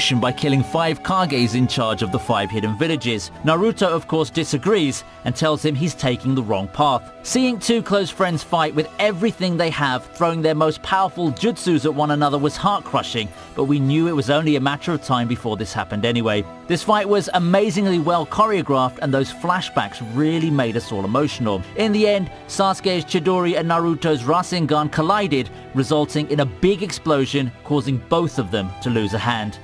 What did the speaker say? revolution by killing 5 Kages in charge of the 5 hidden villages. Naruto of course disagrees and tells him he's taking the wrong path. Seeing 2 close friends fight with everything they have, throwing their most powerful jutsus at one another was heart-crushing, but we knew it was only a matter of time before this happened anyway. This fight was amazingly well choreographed and those flashbacks really made us all emotional. In the end, Sasuke's Chidori and Naruto's Rasengan collided, resulting in a big explosion, causing both of them to lose a hand.